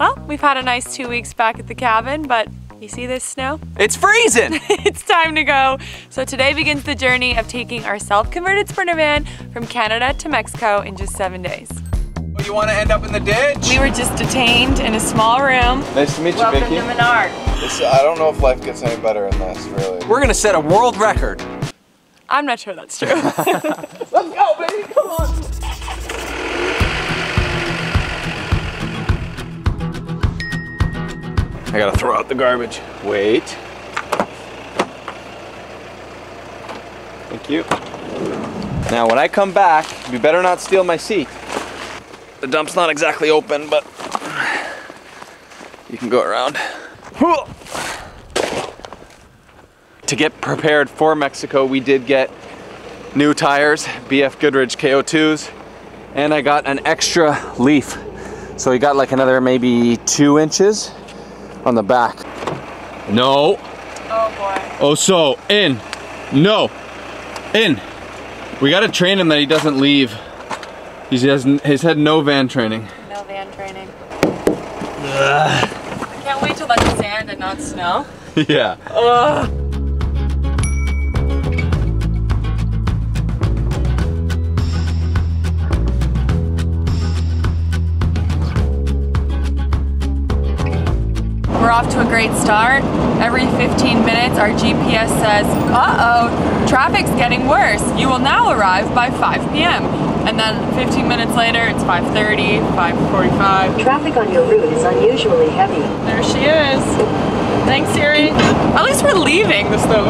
Well, we've had a nice 2 weeks back at the cabin, but you see this snow? It's freezing! It's time to go. So today begins the journey of taking our self-converted Sprinter van from Canada to Mexico in just 7 days. Well, you want to end up in the ditch? We were just detained in a small room. Nice to meet you, Welcome Vicky. Welcome to Menard. I don't know if life gets any better than this, really. We're going to set a world record. I'm not sure that's true. Let's go, baby, come on! I gotta throw out the garbage. Wait. Thank you. Now when I come back, you better not steal my seat. The dump's not exactly open, but you can go around. To get prepared for Mexico, we did get new tires, BF Goodrich KO2s, and I got an extra leaf. So we got like another maybe 2 inches on the back. No. Oh boy. Oh, so in. No. In. We gotta train him that he doesn't leave. He's had no van training. No van training. Ugh. I can't wait till that's sand and not snow. Yeah. Ugh. We're off to a great start. Every 15 minutes, our GPS says, uh-oh, traffic's getting worse. You will now arrive by 5 p.m. And then 15 minutes later, it's 5:30, 5:45. Traffic on your route is unusually heavy. There she is. Thanks, Siri. At least we're leaving this though.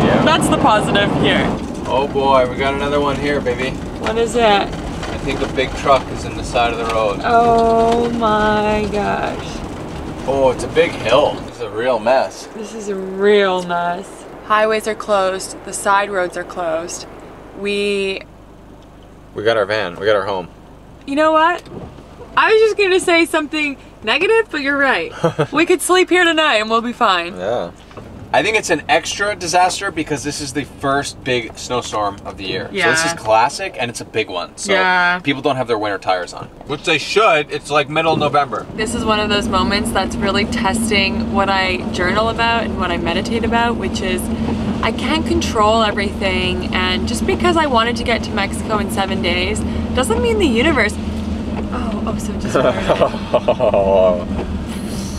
Yeah. That's the positive here. Oh boy, we got another one here, baby. What is that? I think a big truck is in the side of the road. Oh my gosh. Oh, it's a big hill. It's a real mess. This is a real mess. Highways are closed. The side roads are closed. We got our van. We got our home. You know what? I was just gonna say something negative, but you're right. We could sleep here tonight and we'll be fine. Yeah. I think it's an extra disaster because this is the first big snowstorm of the year. Yeah. So this is classic and it's a big one. So yeah. People don't have their winter tires on. Which they should, it's like middle of November. This is one of those moments that's really testing what I journal about and what I meditate about, which is I can't control everything, and just because I wanted to get to Mexico in 7 days doesn't mean the universe... Oh, so disappointed.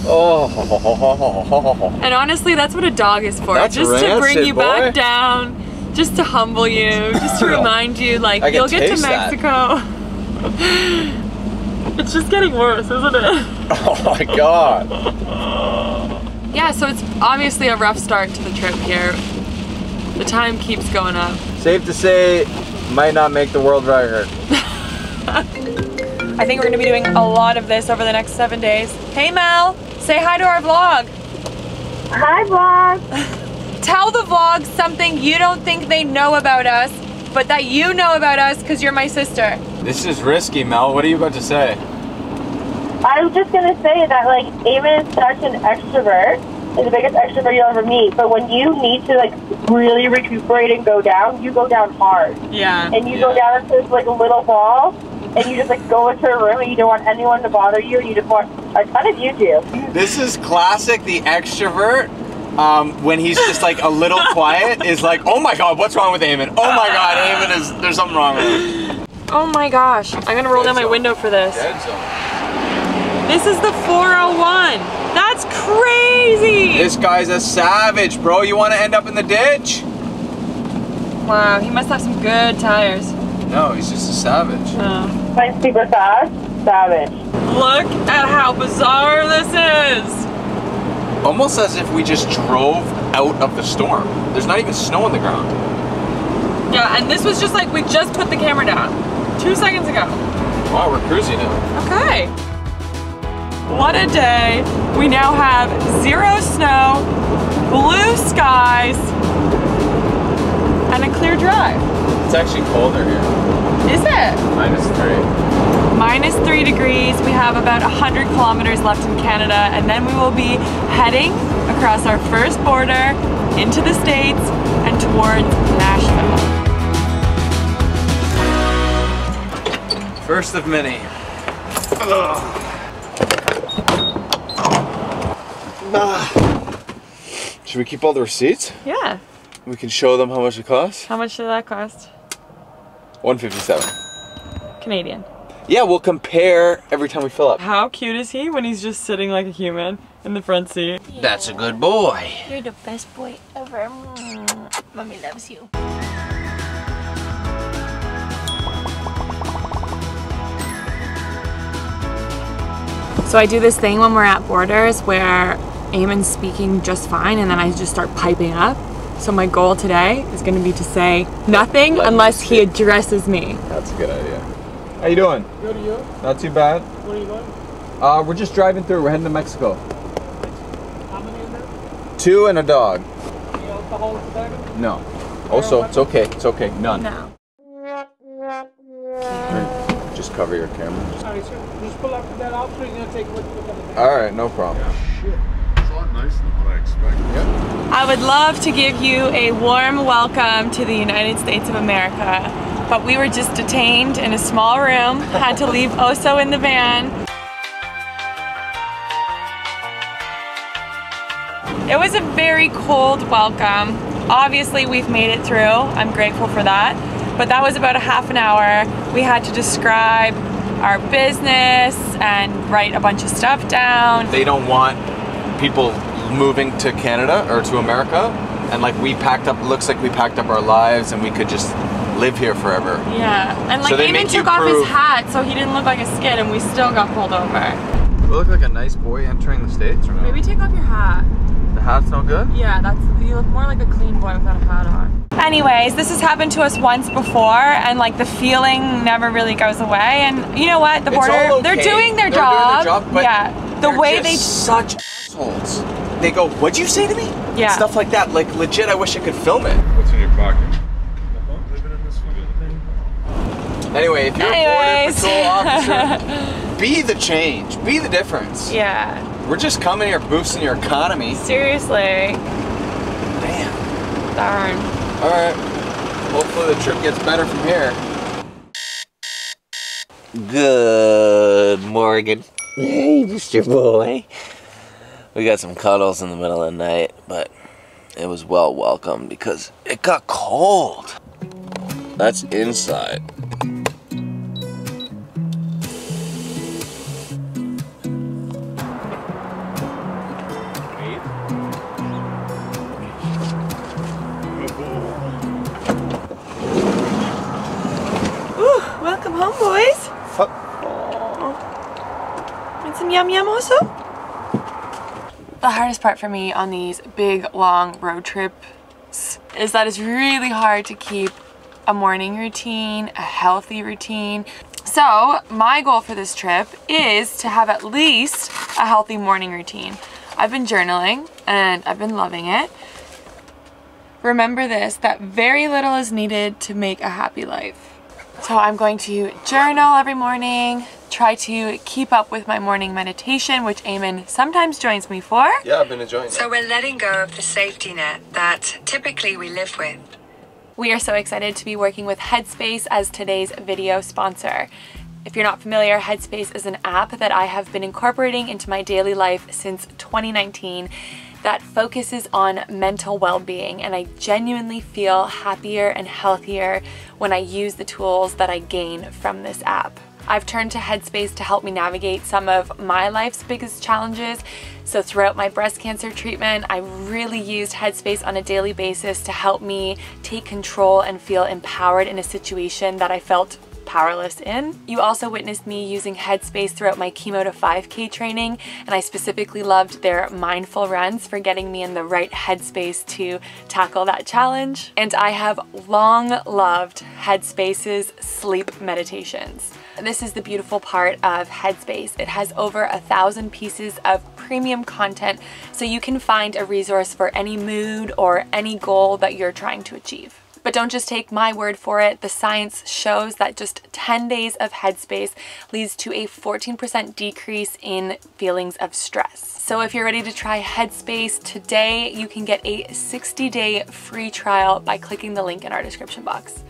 Oh. And honestly, that's what a dog is for. That's just rancid, to bring you boy. Back down, just to humble you, just to remind you, like, you'll get to Mexico. It's just getting worse, isn't it? Oh my God. Yeah, so it's obviously a rough start to the trip here. The time keeps going up. Safe to say, might not make the world record. I think we're gonna be doing a lot of this over the next 7 days. Hey Mel, say hi to our vlog. Hi vlog. Tell the vlog something you don't think they know about us, but that you know about us because you're my sister. This is risky, Mel. What are you about to say? I was just gonna say that like Eamon is such an extrovert, is the biggest extrovert you'll ever meet, but when you need to like really recuperate and go down, you go down hard. Yeah. And you go down into this like a little ball, and you just like go into a room and you don't want anyone to bother you, and you just want a ton of YouTube. This is classic, the extrovert, when he's just like a little quiet, is like, oh my God, what's wrong with Eamon? Oh my God, Eamon is, there's something wrong with him. Oh my gosh, I'm gonna roll down my window for this. This is the 401. That's crazy. This guy's a savage, bro. You wanna end up in the ditch? Wow, he must have some good tires. No, he's just a savage. Oh. Like super fast, savage. Look at how bizarre this is. Almost as if we just drove out of the storm. There's not even snow on the ground. Yeah, and this was just like, we just put the camera down 2 seconds ago. Wow, we're cruising now. Okay. What a day. We now have zero snow, blue skies, and a clear drive. It's actually colder here. Is it? -3. -3 degrees. We have about 100 kilometers left in Canada, and then we will be heading across our first border into the States and towards Nashville. First of many. Ugh. Should we keep all the receipts? Yeah. We can show them how much it costs. How much did that cost? $157. Canadian. Yeah, we'll compare every time we fill up. How cute is he when he's just sitting like a human in the front seat? Yeah. That's a good boy. You're the best boy ever. Mommy loves you. So I do this thing when we're at borders where Eamon's speaking just fine and then I just start piping up. So my goal today is going to be to say nothing unless he addresses me. That's a good idea. How you doing? Good, you? Not too bad. Where are you going? We're just driving through. We're heading to Mexico. How many is there? 2 and a dog. Any alcohol at the time? No. Also, it's okay. It's okay. None. No. Just cover your camera. Just... Sorry, sir. Just pull up to that officer and you're going to take what. All right, no problem. Yeah. Shit. Nicer than what I expected. Yep. I would love to give you a warm welcome to the United States of America, but we were just detained in a small room, had to leave Oso in the van. It was a very cold welcome. Obviously we've made it through, I'm grateful for that, but that was about a half an hour. We had to describe our business and write a bunch of stuff down. They don't want people moving to Canada or to America, and like we packed up, looks like we packed up our lives and we could just live here forever. Yeah, and like Eamon took off his hat so he didn't look like a skid and we still got pulled over. We look like a nice boy entering the States or no? Maybe take off your hat. The hat's no good? Yeah, that's, you look more like a clean boy without a hat on. Anyways, this has happened to us once before and like the feeling never really goes away, and you know what, the border, okay. they're doing their job, but yeah, the way they such assholes. They go, what'd you say to me? Yeah. Stuff like that. Like, legit, I wish I could film it. What's in your pocket? Anyway, if you're a border patrol officer, be the change. Be the difference. Yeah. We're just coming here boosting your economy. Seriously. Damn. Darn. All right. Hopefully the trip gets better from here. Good Morgan. Hey, Mr. Boy. We got some cuddles in the middle of the night, but it was well welcomed because it got cold. That's inside. Ooh, welcome home, boys. Want some yum yum also? The hardest part for me on these big long road trips is that it's really hard to keep a morning routine, a healthy routine. So my goal for this trip is to have at least a healthy morning routine. I've been journaling and I've been loving it. Remember this, that very little is needed to make a happy life. So I'm going to journal every morning, try to keep up with my morning meditation, which Eamon sometimes joins me for. Yeah, I've been enjoying it. So we're letting go of the safety net that typically we live with. We are so excited to be working with Headspace as today's video sponsor. If you're not familiar, Headspace is an app that I have been incorporating into my daily life since 2019 that focuses on mental well-being, and I genuinely feel happier and healthier when I use the tools that I gain from this app. I've turned to Headspace to help me navigate some of my life's biggest challenges. So throughout my breast cancer treatment, I really used Headspace on a daily basis to help me take control and feel empowered in a situation that I felt powerless in. You also witnessed me using Headspace throughout my chemo to 5K training, and I specifically loved their mindful runs for getting me in the right headspace to tackle that challenge. And I have long loved Headspace's sleep meditations. This is the beautiful part of Headspace. It has over 1,000 pieces of premium content, so you can find a resource for any mood or any goal that you're trying to achieve. But don't just take my word for it. The science shows that just 10 days of Headspace leads to a 14% decrease in feelings of stress. So if you're ready to try Headspace today, you can get a 60-day free trial by clicking the link in our description box.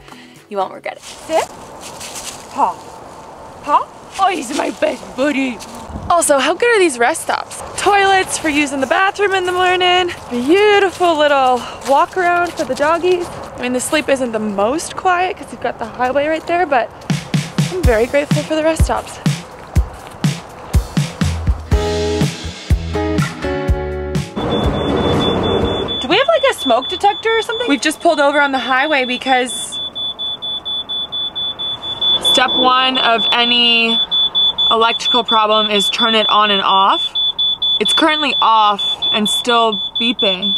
You won't regret it. Sit. Paw. Paw. Oh, he's my best buddy. Also, how good are these rest stops? Toilets for using the bathroom in the morning. Beautiful little walk around for the doggies. I mean, the sleep isn't the most quiet because you've got the highway right there, but I'm very grateful for the rest stops. Do we have like a smoke detector or something? We've just pulled over on the highway because step one of any electrical problem is turn it on and off. It's currently off and still beeping.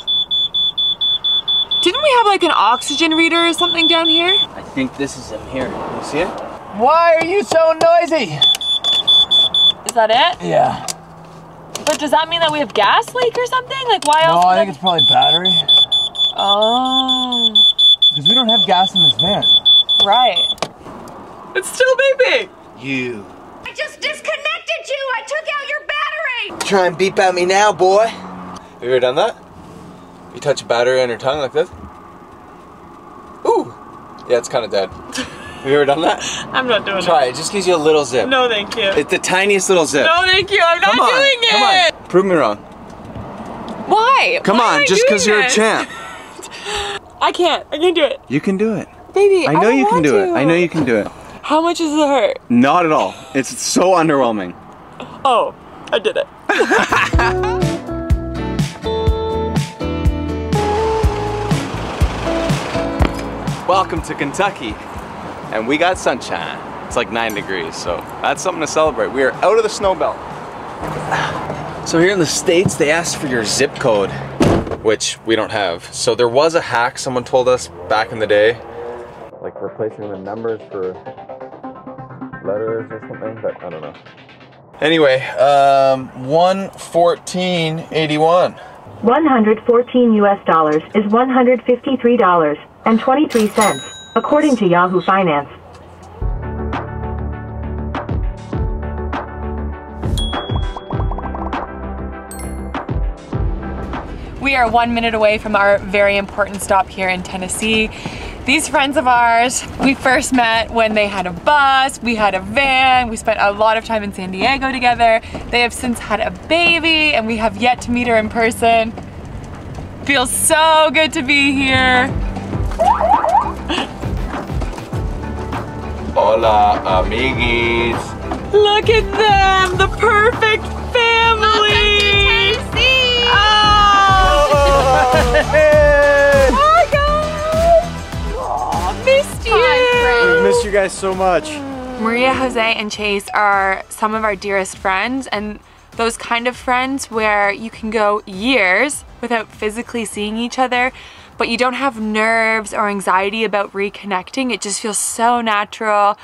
Didn't we have like an oxygen reader or something down here? I think this is in here. You see it? Why are you so noisy? Is that it? Yeah. But does that mean that we have gas leak or something? Like why else? No, I think it's probably battery. Oh. Because we don't have gas in this van. Right. It's still beeping. You. I just disconnected you! I took out your battery! Try and beep at me now, boy. Have you ever done that? You touch a battery on your tongue like this? Ooh! Yeah, it's kind of dead. Have you ever done that? I'm not doing it. Try it. It just gives you a little zip. No, thank you. It's the tiniest little zip. No, thank you. I'm not doing it! Come on. Prove me wrong. Why? Come on, just because you're a champ. I can't. I can't do it. You can do it. Baby, I know you can do it. I know you can do it. How much does it hurt? Not at all. It's so underwhelming. Oh, I did it. Welcome to Kentucky, and we got sunshine. It's like 9 degrees, so that's something to celebrate. We are out of the snow belt. So here in the States, they ask for your zip code, which we don't have. So there was a hack someone told us back in the day, like replacing the numbers for letters or something, but I don't know. Anyway, 114.81. 114 US dollars is $153.23, according to Yahoo Finance. We are 1 minute away from our very important stop here in Tennessee. These friends of ours, we first met when they had a bus, we had a van, we spent a lot of time in San Diego together. They have since had a baby and we have yet to meet her in person. Feels so good to be here. Hola, amiguis. Look at them, the perfect family. Welcome to Tennessee. Oh. Hey. We've missed you guys so much. Maria, Jose, and Chase are some of our dearest friends, and those kind of friends where you can go years without physically seeing each other, but you don't have nerves or anxiety about reconnecting. It just feels so natural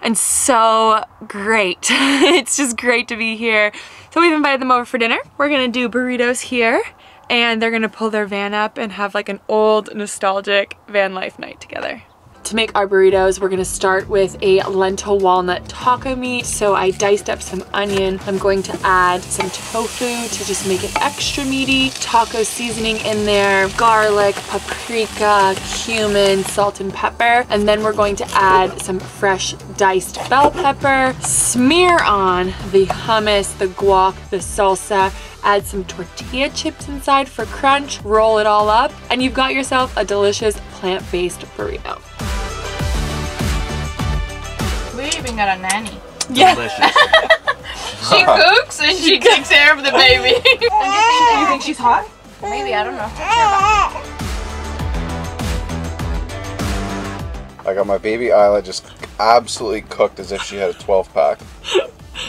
and so great. It's just great to be here. So we've invited them over for dinner. We're gonna do burritos here, and they're gonna pull their van up and have like an old nostalgic van life night together. To make our burritos, we're gonna start with a lentil walnut taco meat. So I diced up some onion. I'm going to add some tofu to just make it extra meaty. Taco seasoning in there, garlic, paprika, cumin, salt and pepper. And then we're going to add some fresh diced bell pepper. Smear on the hummus, the guac, the salsa. Add some tortilla chips inside for crunch. Roll it all up. And you've got yourself a delicious plant-based burrito. We even got a nanny. Yeah. Delicious. She cooks and she takes care of the baby. You think she's hot? Maybe, I don't know. I got my baby Isla just absolutely cooked as if she had a 12-pack.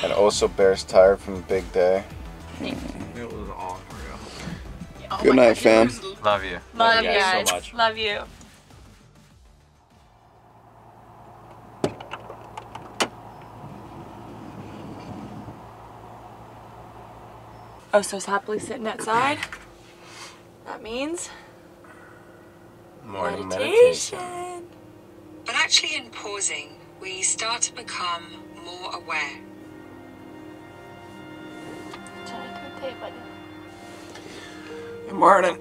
And also Bear's tired from a big day. It was all for you. Good night, fam. Love you. Love you guys so much. Love you. Oh, so it's happily sitting outside. That means morning meditation. But actually, in pausing, we start to become more aware. Good morning.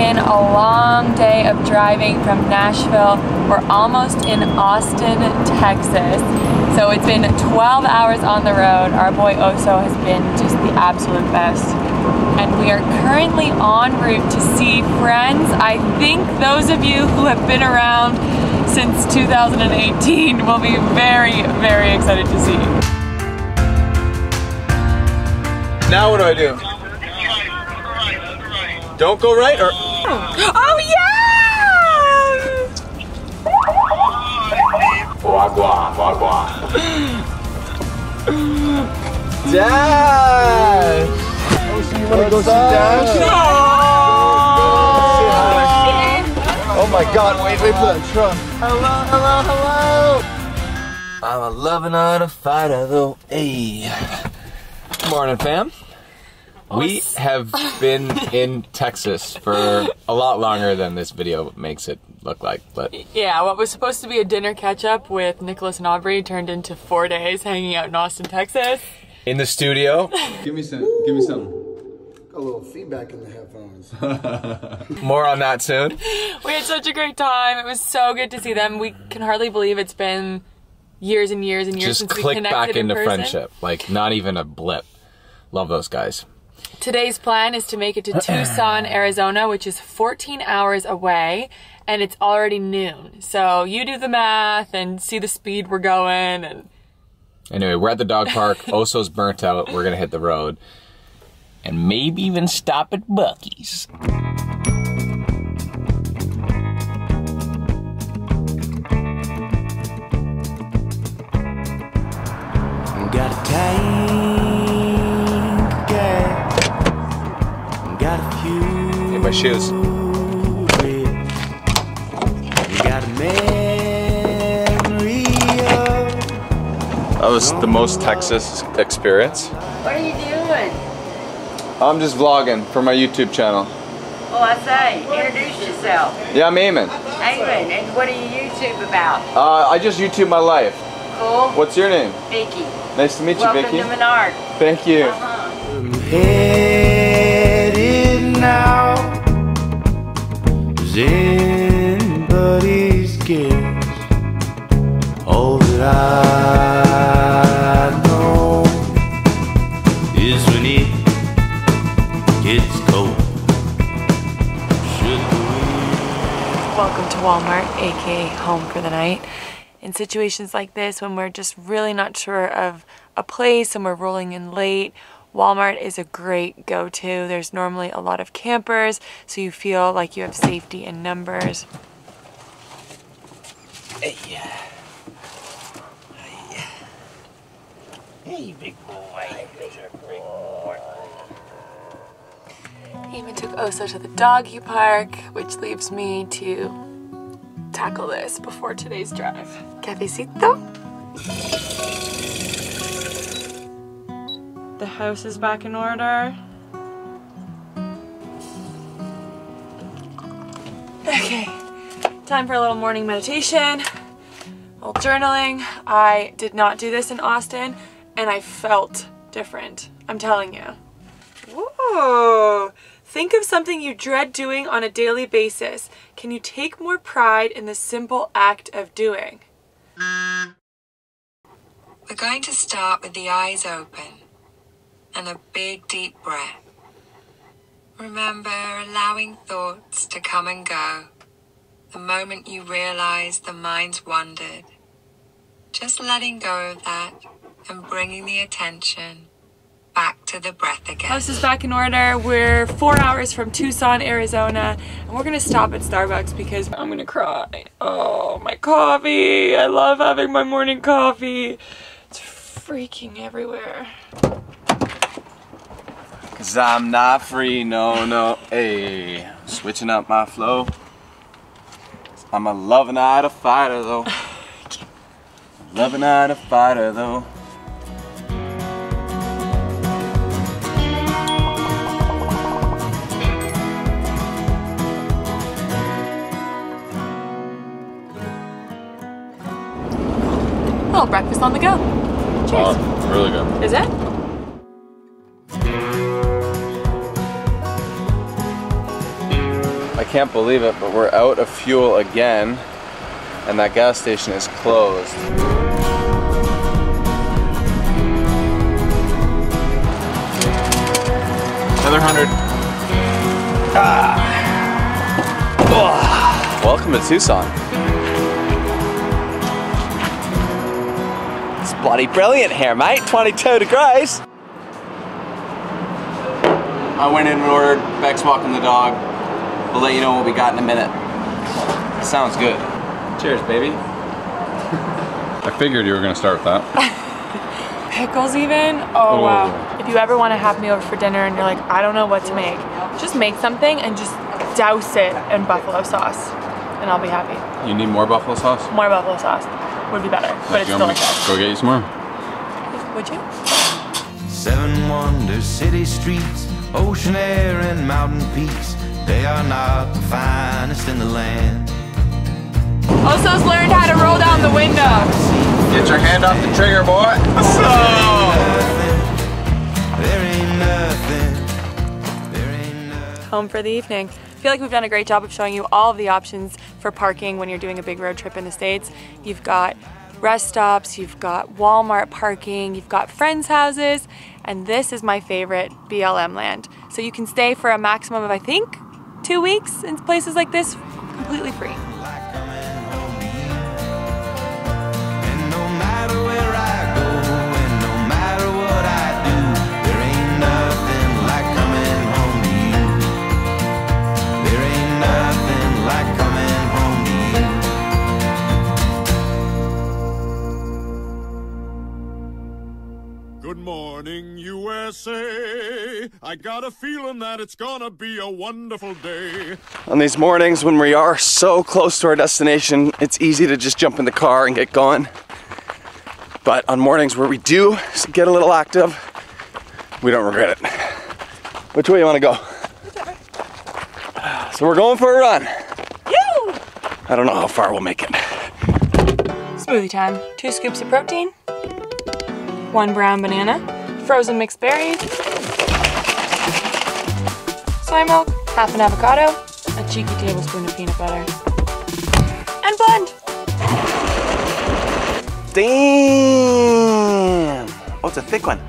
been a long day of driving from Nashville. We're almost in Austin, Texas. So it's been 12 hours on the road. Our boy Oso has been just the absolute best. And we are currently en route to see Friends. I think those of you who have been around since 2018 will be very, very excited to see. Now what do I do? Don't go right or... Oh yeah! Wagwan, wagwan. Dash! Oh, so you want to go see Dash? No! Oh my god, wait for that truck. Hello, hello, hello! I'm a lover, not a fighter though. Hey. Morning, fam. We have been in Texas for a lot longer than this video makes it look like, but... Yeah, what was supposed to be a dinner catch-up with Nicholas and Aubry turned into 4 days hanging out in Austin, Texas. In the studio. Give me some. Got a little feedback in the headphones. More on that soon. We had such a great time. It was so good to see them. We can hardly believe it's been years and years and years since we connected in person. Just click back into friendship. Like, not even a blip. Love those guys. Today's plan is to make it to Tucson, Arizona, which is 14 hours away, and it's already noon. So you do the math and see the speed we're going. Anyway, we're at the dog park. Oso's burnt out. We're going to hit the road and maybe even stop at Buc-ee's. Got a tank. My shoes. That was the most Texas experience. What are you doing? I'm just vlogging for my YouTube channel. Oh, I say, introduce yourself. Yeah, I'm Eamon. Eamon, and what are you YouTube about? I just YouTube my life. Cool. What's your name? Vicky. Nice to meet you, Vicky. Welcome to Menard. Thank you. Anybody's guess. All that I know is when it gets cold. Welcome to Walmart, aka home for the night. In situations like this, when we're just really not sure of a place and we're rolling in late, Walmart is a great go-to. There's normally a lot of campers, so you feel like you have safety in numbers. Hey, yeah. Hey, yeah. Hey, big boy. Hey, big boy. Eamon took Oso to the doggy park, which leaves me to tackle this before today's drive. Cafecito. The house is back in order. Okay, time for a little morning meditation, a little journaling. I did not do this in Austin, and I felt different, I'm telling you. Whoa! Think of something you dread doing on a daily basis. Can you take more pride in the simple act of doing? We're going to start with the eyes open. And a big deep breath. Remember allowing thoughts to come and go. The moment you realize the mind's wandered, just letting go of that and bringing the attention back to the breath again. House is back in order. We're 4 hours from Tucson, Arizona, and we're gonna stop at Starbucks because I'm gonna cry. Oh, my coffee. I love having my morning coffee. It's freaking everywhere. 'Cause I'm not free, no, no, ayy. Switching up my flow. I'm a lover, not a fighter, though. Lover, not a fighter, though. A little breakfast on the go. Cheers. Oh, really good. Is it? can't believe it, but we're out of fuel again, and that gas station is closed. Another 100. Ah. Welcome to Tucson. It's bloody brilliant here, mate. 22 degrees. I went in and ordered, Beck's walking the dog. We'll let you know what we got in a minute. Sounds good. Cheers, baby. I figured you were gonna start with that. Pickles even? Oh, ooh. Wow. If you ever wanna have me over for dinner and you're like, I don't know what to make, just make something and just douse it in buffalo sauce and I'll be happy. You need more buffalo sauce? More buffalo sauce would be better, but it's delicious. Go get you some more. Would you? Seven wonders, city streets, ocean air and mountain peaks, they are not the finest in the land. Oso's learned how to roll down the window. Get your hand off the trigger, boy. There ain't nothing. Home for the evening. I feel like we've done a great job of showing you all of the options for parking when you're doing a big road trip in the States. You've got rest stops, you've got Walmart parking, you've got friends' houses, and this is my favorite, BLM land. So you can stay for a maximum of, I think, 2 weeks in places like this, completely free. Good morning, USA. I got a feeling that it's gonna be a wonderful day. On these mornings when we are so close to our destination, it's easy to just jump in the car and get going. But on mornings where we do get a little active, we don't regret it. Which way you wanna go? Whichever. So we're going for a run. Yoo! I don't know how far we'll make it. Smoothie time. 2 scoops of protein. 1 brown banana, frozen mixed berries, soy milk, 1/2 an avocado, a cheeky tablespoon of peanut butter, and blend. Damn! Oh, it's a thick one.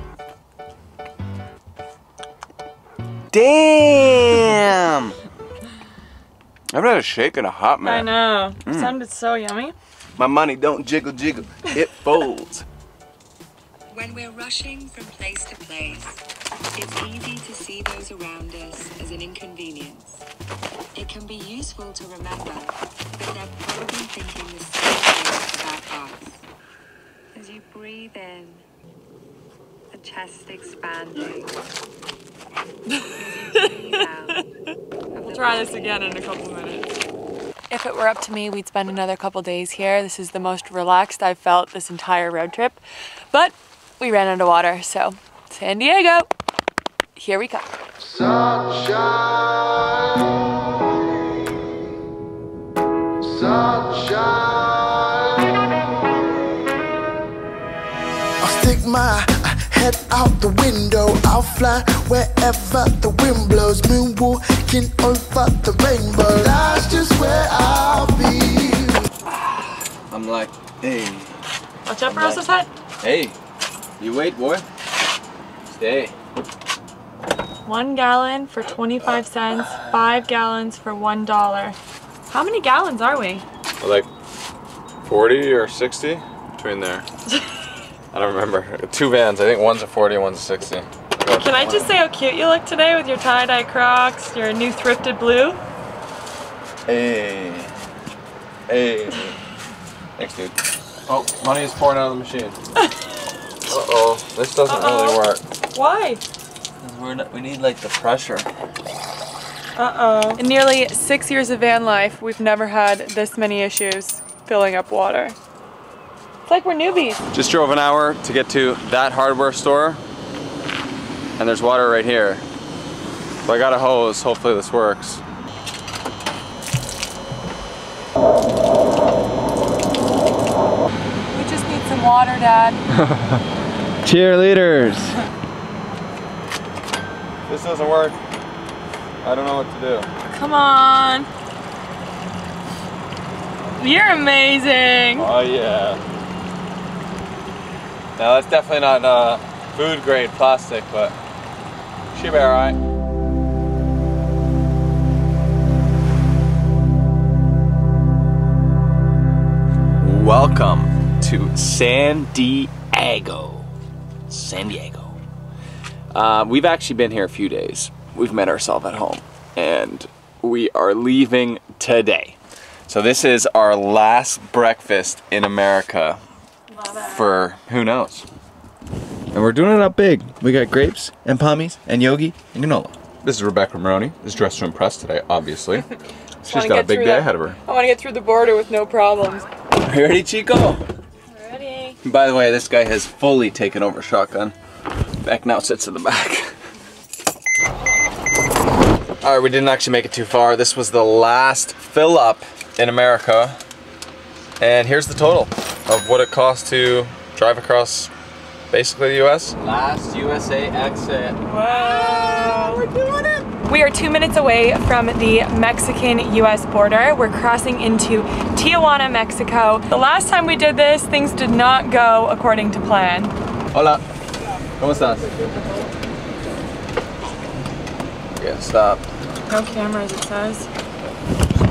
Damn! I haven't had a shake in a hot minute. I know. It sounded so yummy. My money don't jiggle, it folds. When we're rushing from place to place, it's easy to see those around us as an inconvenience. It can be useful to remember that they're probably thinking the same thing about us. As you breathe in, the chest expanding. As you breathe out, we'll try this again in a couple minutes. If it were up to me, we'd spend another couple days here. This is the most relaxed I've felt this entire road trip, but we ran out of water, so San Diego, here we come. Sunshine, sunshine. I'll stick my head out the window. I'll fly wherever the wind blows. Moonwalking over the rainbow. That's just where I'll be. I'm like, hey. Watch out for us, like, hey. You wait, boy. Stay. 1 gallon for 25 cents, 5 gallons for $1. How many gallons are we? Like 40 or 60, between there. I don't remember. 2 vans, I think one's a 40, one's a 60. Can I just say how cute you look today with your tie-dye Crocs, your new thrifted blue? Hey. Hey. Thanks, dude. Oh, money is pouring out of the machine. Uh-oh, this doesn't really work. Why? Because we need like the pressure. Uh-oh. In nearly 6 years of van life, we've never had this many issues filling up water. It's like we're newbies. Just drove an hour to get to that hardware store, and there's water right here. So I got a hose, hopefully this works. We just need some water, Dad. Cheerleaders. This doesn't work. I don't know what to do. Come on. You're amazing. Oh, yeah. Now, that's definitely not food grade plastic, but should be all right. Welcome to San Diego. We've actually been here a few days. We've met ourselves at home and we are leaving today. So this is our last breakfast in America for who knows. And we're doing it up big. We got grapes and pommies and yogi and granola. This is Rebecca Maroney, is dressed to impress today, obviously. She's got a big day ahead of her. I want to get through the border with no problems. Are you ready, Chico? Ready. By the way, this guy has fully taken over shotgun. Beck now sits in the back. All right, we didn't actually make it too far. This was the last fill up in America. And here's the total of what it costs to drive across basically the US. Last USA exit. Wow, we're doing it. We are 2 minutes away from the Mexican-US border. We're crossing into Tijuana, Mexico. The last time we did this, things did not go according to plan. Hola. ¿Cómo estás? Yeah, stop. No cameras, it says.